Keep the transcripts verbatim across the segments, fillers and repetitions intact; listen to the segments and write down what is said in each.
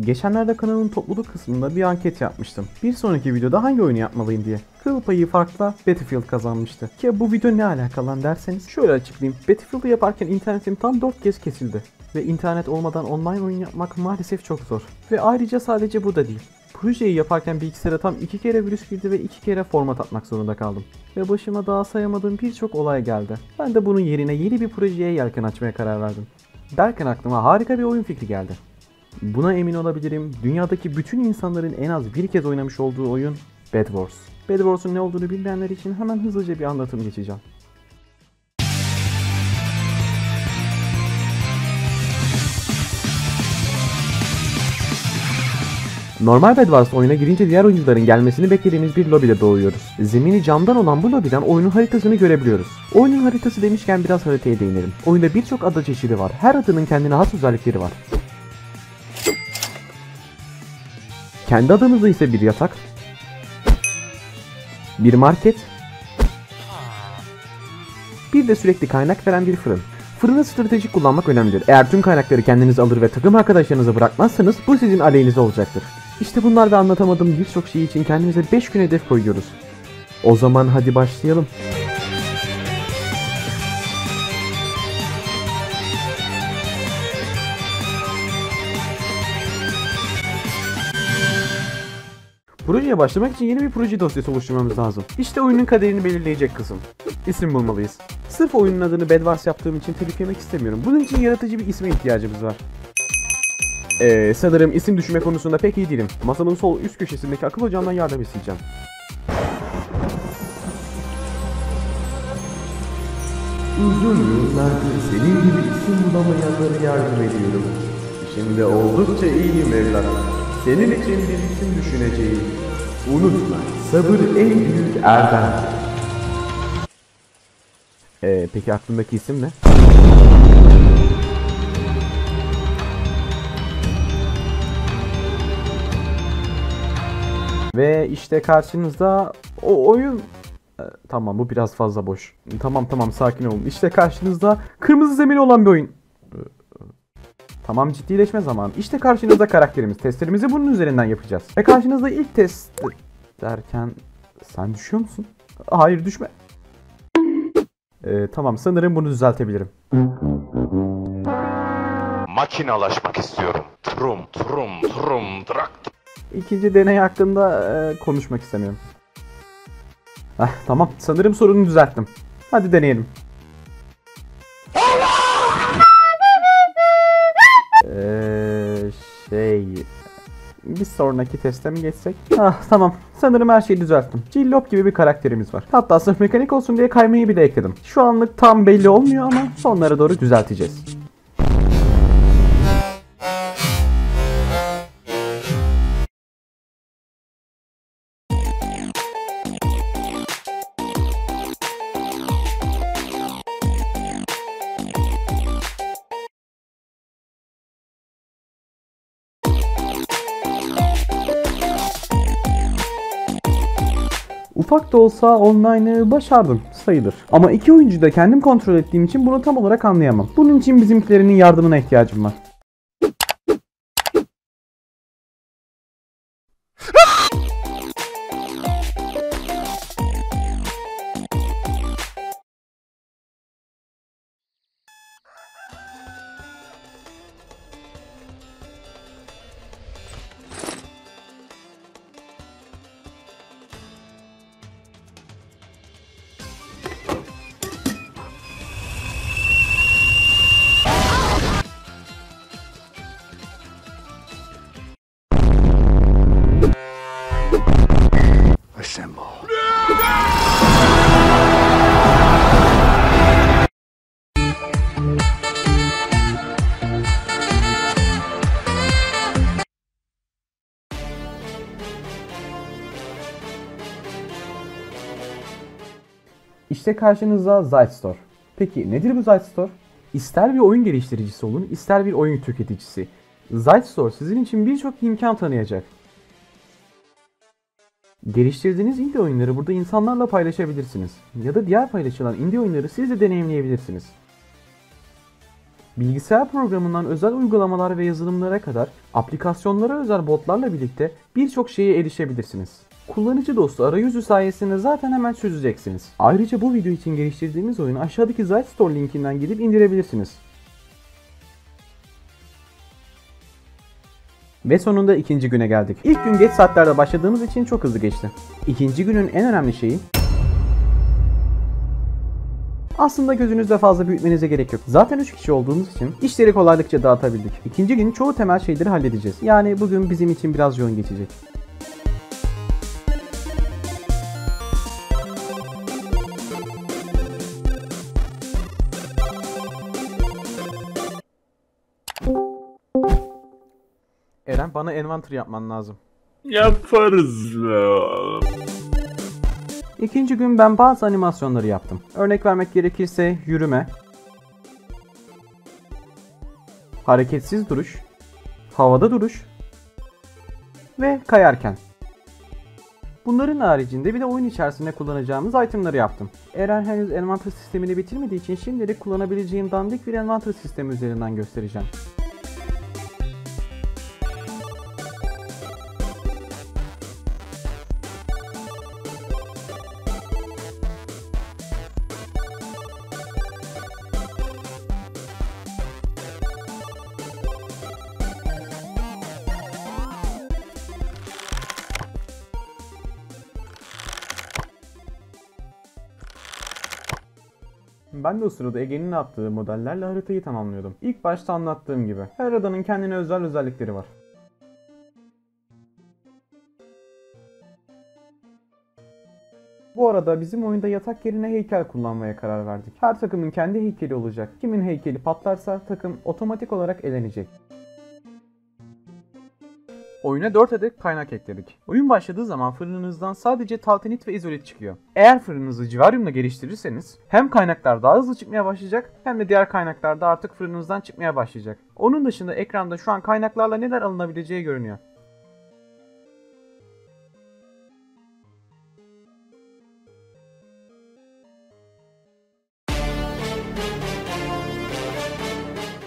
Geçenlerde kanalın topluluk kısmında bir anket yapmıştım. Bir sonraki videoda hangi oyunu yapmalıyım diye. Kıl payı farkla Battlefield kazanmıştı. Ki bu video ne alakalı derseniz şöyle açıklayayım. Battlefield'ı yaparken internetim tam dört kez kesildi. Ve internet olmadan online oyun yapmak maalesef çok zor. Ve ayrıca sadece bu da değil. Projeyi yaparken bilgisayara tam iki kere virüs girdi ve iki kere format atmak zorunda kaldım. Ve başıma daha sayamadığım birçok olay geldi. Ben de bunun yerine yeni bir projeye yelken açmaya karar verdim. Derken aklıma harika bir oyun fikri geldi. Buna emin olabilirim, dünyadaki bütün insanların en az bir kez oynamış olduğu oyun Bed Wars. Bed Wars'un ne olduğunu bilmeyenler için hemen hızlıca bir anlatım geçeceğim. Normal Bed Wars oyuna girince diğer oyuncuların gelmesini beklediğimiz bir lobide doğuyoruz. Zemini camdan olan bu lobiden oyunun haritasını görebiliyoruz. Oyunun haritası demişken biraz haritaya değinelim. Oyunda birçok ada çeşidi var. Her adanın kendine has özellikleri var. Kendi adanızda ise bir yatak, bir market, bir de sürekli kaynak veren bir fırın. Fırını stratejik kullanmak önemlidir. Eğer tüm kaynakları kendiniz alır ve takım arkadaşlarınıza bırakmazsanız bu sizin aleyhinize olacaktır. İşte bunlar ve anlatamadığım birçok şey için kendimize beş gün hedef koyuyoruz. O zaman hadi başlayalım. Projeye başlamak için yeni bir proje dosyası oluşturmamız lazım. İşte oyunun kaderini belirleyecek kısım. İsim bulmalıyız. Sırf oyunun adını Bed Wars yaptığım için tebrik etmek istemiyorum. Bunun için yaratıcı bir isme ihtiyacımız var. Eee sanırım isim düşünme konusunda pek iyi değilim. Masamın sol üst köşesindeki akıl hocamdan yardım isteyeceğim. Uzun yıllardır senin gibi isim bulamayanlara yardım ediyorum. Şimdi oldukça iyiyim evlat. Senin için bir isim düşüneceğim. Unutma, sabır en büyük erdem. Eee peki aklındaki isim ne? Ve işte karşınızda o oyun... Ee, tamam bu biraz fazla boş. Tamam tamam sakin olun. İşte karşınızda kırmızı zemini olan bir oyun. Tamam ciddileşme zamanı. İşte karşınızda karakterimiz. Testlerimizi bunun üzerinden yapacağız. Ve karşınızda ilk test derken sen düşüyor musun? Hayır düşme. Ee, tamam sanırım bunu düzeltebilirim. Makinalaşmak istiyorum. Trum trum trum trak. İkinci deney hakkında e, konuşmak istemiyorum. Ah, tamam sanırım sorunu düzelttim. Hadi deneyelim. Şey... Bir sonraki teste mi geçsek? Ah tamam. Sanırım her şeyi düzelttim. Cillop gibi bir karakterimiz var. Hatta sırf mekanik olsun diye kaymayı bile ekledim. Şu anlık tam belli olmuyor ama sonlara doğru düzelteceğiz. Ufak da olsa online'ı başardım sayılır. Ama iki oyuncuyu da kendim kontrol ettiğim için bunu tam olarak anlayamam. Bunun için bizimkilerinin yardımına ihtiyacım var. İşte karşınızda Zide Store. Peki nedir bu Zide Store? İster bir oyun geliştiricisi olun, ister bir oyun tüketicisi. Zide Store sizin için birçok imkan tanıyacak. Geliştirdiğiniz indie oyunları burada insanlarla paylaşabilirsiniz. Ya da diğer paylaşılan indie oyunları siz de deneyimleyebilirsiniz. Bilgisayar programından özel uygulamalar ve yazılımlara kadar aplikasyonlara özel botlarla birlikte birçok şeye erişebilirsiniz. Kullanıcı dostu arayüzü sayesinde zaten hemen çözeceksiniz. Ayrıca bu video için geliştirdiğimiz oyunu aşağıdaki Zide Store linkinden gidip indirebilirsiniz. Ve sonunda ikinci güne geldik. İlk gün geç saatlerde başladığımız için çok hızlı geçti. İkinci günün en önemli şeyi aslında gözünüzde fazla büyütmenize gerek yok. Zaten üç kişi olduğumuz için işleri kolaylıkça dağıtabildik. İkinci gün çoğu temel şeyleri halledeceğiz. Yani bugün bizim için biraz yoğun geçecek. Eren, bana envantır yapman lazım. Yaparız. İkinci gün ben bazı animasyonları yaptım. Örnek vermek gerekirse yürüme, hareketsiz duruş, havada duruş ve kayarken. Bunların haricinde bir de oyun içerisinde kullanacağımız itemları yaptım. Eren henüz envantır sistemini bitirmediği için şimdilik kullanabileceğim dandik bir envantır sistemi üzerinden göstereceğim. Ben de o sırada Ege'nin attığı modellerle haritayı tamamlıyordum. İlk başta anlattığım gibi her adanın kendine özel özellikleri var. Bu arada bizim oyunda yatak yerine heykel kullanmaya karar verdik. Her takımın kendi heykeli olacak. Kimin heykeli patlarsa takım otomatik olarak elenecek. Oyuna dört adet kaynak ekledik. Oyun başladığı zaman fırınınızdan sadece taltanit ve izolit çıkıyor. Eğer fırınınızı civaryumla geliştirirseniz hem kaynaklar daha hızlı çıkmaya başlayacak hem de diğer kaynaklar da artık fırınınızdan çıkmaya başlayacak. Onun dışında ekranda şu an kaynaklarla neler alınabileceği görünüyor.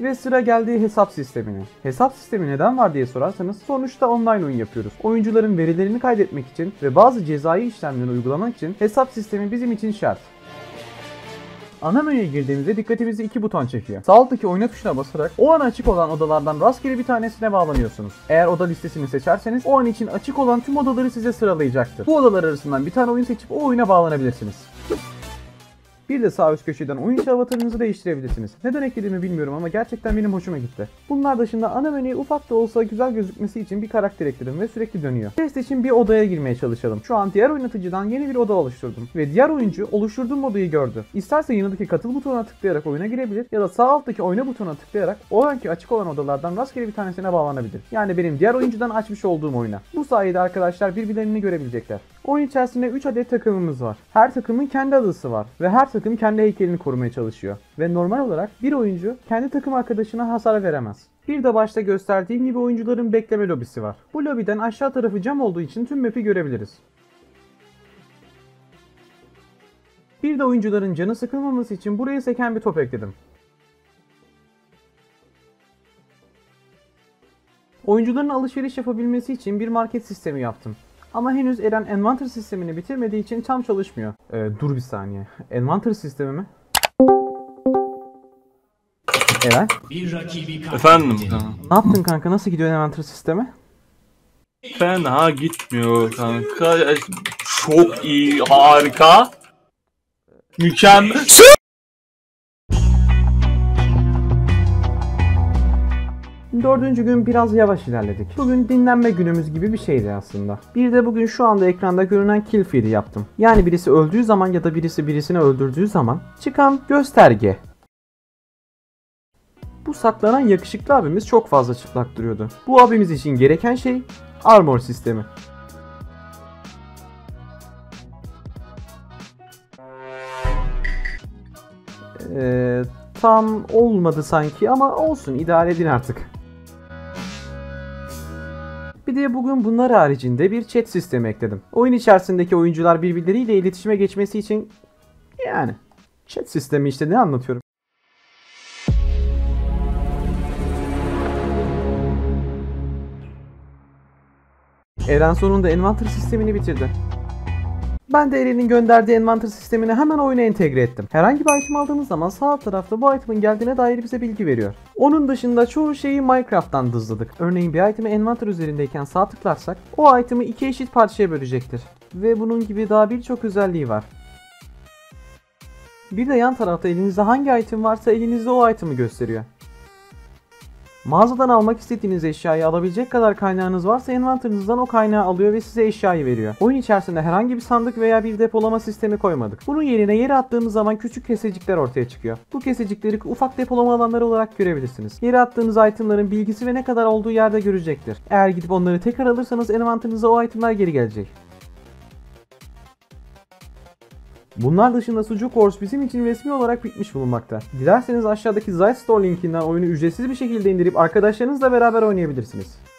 Ve sıra geldiği hesap sistemine. Hesap sistemi neden var diye sorarsanız sonuçta online oyun yapıyoruz. Oyuncuların verilerini kaydetmek için ve bazı cezai işlemleri uygulamak için hesap sistemi bizim için şart. Ana menüye girdiğimizde dikkatimizi iki buton çekiyor. Sağ alttaki oyna tuşuna basarak o an açık olan odalardan rastgele bir tanesine bağlanıyorsunuz. Eğer oda listesini seçerseniz o an için açık olan tüm odaları size sıralayacaktır. Bu odalar arasından bir tane oyun seçip o oyuna bağlanabilirsiniz. Bir de sağ üst köşeden oyuncu avatarınızı değiştirebilirsiniz. Neden eklediğimi bilmiyorum ama gerçekten benim hoşuma gitti. Bunlar dışında ana menüye ufak da olsa güzel gözükmesi için bir karakter ekledim ve sürekli dönüyor. Test için bir odaya girmeye çalışalım. Şu an diğer oynatıcıdan yeni bir oda oluşturdum ve diğer oyuncu oluşturduğum odayı gördü. İsterse yanındaki katıl butonuna tıklayarak oyuna girebilir ya da sağ alttaki oyna butonuna tıklayarak o anki açık olan odalardan rastgele bir tanesine bağlanabilir. Yani benim diğer oyuncudan açmış olduğum oyuna. Bu sayede arkadaşlar birbirlerini görebilecekler. Oyun içerisinde üç adet takımımız var. Her takımın kendi adası var ve her takım kendi heykelini korumaya çalışıyor. Ve normal olarak bir oyuncu kendi takım arkadaşına hasar veremez. Bir de başta gösterdiğim gibi oyuncuların bekleme lobisi var. Bu lobiden aşağı tarafı cam olduğu için tüm map'i görebiliriz. Bir de oyuncuların canı sıkılmaması için buraya seken bir top ekledim. Oyuncuların alışveriş yapabilmesi için bir market sistemi yaptım. Ama henüz Eren envantır sistemini bitirmediği için tam çalışmıyor. Ee, dur bir saniye. Envantır sistemi mi? Eren? Bir rakibi efendim? Ne yaptın kanka? Nasıl gidiyor envantır sistemi? Fena gitmiyor kanka. Çok iyi, harika. Mükemmel. Dördüncü gün biraz yavaş ilerledik. Bugün dinlenme günümüz gibi bir şeydi aslında. Bir de bugün şu anda ekranda görünen kill feed'i yaptım. Yani birisi öldüğü zaman ya da birisi birisini öldürdüğü zaman çıkan gösterge. Bu saklanan yakışıklı abimiz çok fazla çıplak duruyordu. Bu abimiz için gereken şey armor sistemi. Ee, tam olmadı sanki ama olsun, idare edin artık. Bir de bugün bunlar haricinde bir chat sistemi ekledim. Oyun içerisindeki oyuncular birbirleriyle iletişime geçmesi için, yani chat sistemi işte, ne anlatıyorum. Eren sonunda envanter sistemini bitirdi. Ben de Eren'in gönderdiği envanter sistemini hemen oyuna entegre ettim. Herhangi bir item aldığımız zaman sağ alt tarafta bu itemin geldiğine dair bize bilgi veriyor. Onun dışında çoğu şeyi Minecraft'tan dızladık. Örneğin bir itemi envanter üzerindeyken sağ tıklarsak o itemi iki eşit parçaya bölecektir. Ve bunun gibi daha birçok özelliği var. Bir de yan tarafta elinizde hangi item varsa elinizde o itemi gösteriyor. Mağazadan almak istediğiniz eşyayı alabilecek kadar kaynağınız varsa envanterinizden o kaynağı alıyor ve size eşyayı veriyor. Oyun içerisinde herhangi bir sandık veya bir depolama sistemi koymadık. Bunun yerine yere attığımız zaman küçük kesecikler ortaya çıkıyor. Bu kesecikleri ufak depolama alanları olarak görebilirsiniz. Yere attığınız itemların bilgisi ve ne kadar olduğu yerde görecektir. Eğer gidip onları tekrar alırsanız envanterinize o itemler geri gelecek. Bunlar dışında Bed Wars bizim için resmi olarak bitmiş bulunmakta. Dilerseniz aşağıdaki Zide Store linkinden oyunu ücretsiz bir şekilde indirip arkadaşlarınızla beraber oynayabilirsiniz.